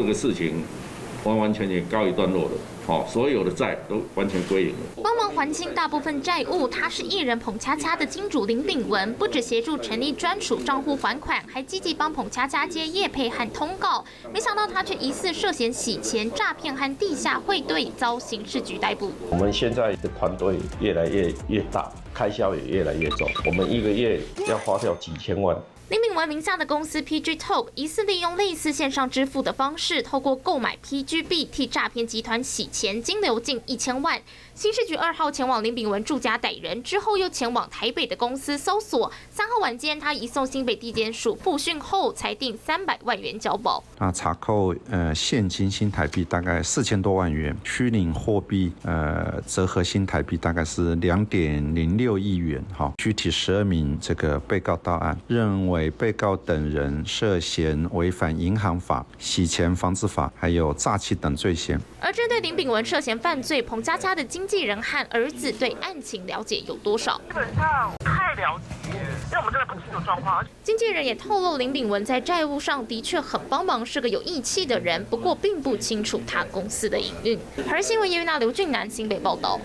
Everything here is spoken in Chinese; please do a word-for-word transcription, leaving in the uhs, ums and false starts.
这个事情完完全全告一段落了。好，所有的债都完全归零了。帮忙还清大部分债务，他是艺人澎恰恰的金主林炳文，不止协助成立专属账户还款，还积极帮澎恰恰接业配和通告。没想到他却疑似涉嫌洗钱、诈骗和地下汇兑，遭刑事局逮捕。我们现在的团队越来越越大，开销也越来越重，我们一个月要花掉几千万。 林炳文名下的公司 P G Talk 疑似利用类似线上支付的方式，透过购买 P G 币替诈骗集团洗钱，金流近一千万。刑事局二号前往林炳文住家逮人之后，又前往台北的公司搜索。三号晚间，他移送新北地检署复讯后，裁定三百万元交保。那查扣呃现金新台币大概四千多万元，虚拟货币呃折合新台币大概是两点零六亿元。哈，具体十二名这个被告到案，认为。 被告等人涉嫌违反银行法、洗钱防治法，还有诈欺等罪嫌。而针对林炳文涉嫌犯罪，彭佳佳的经纪人和儿子对案情了解有多少？基本上不太了解，因为我们真的不清楚状况。经纪人也透露，林炳文在债务上的确很帮忙，是个有义气的人，不过并不清楚他公司的营运。而新闻叶云娜、刘俊南新北报道。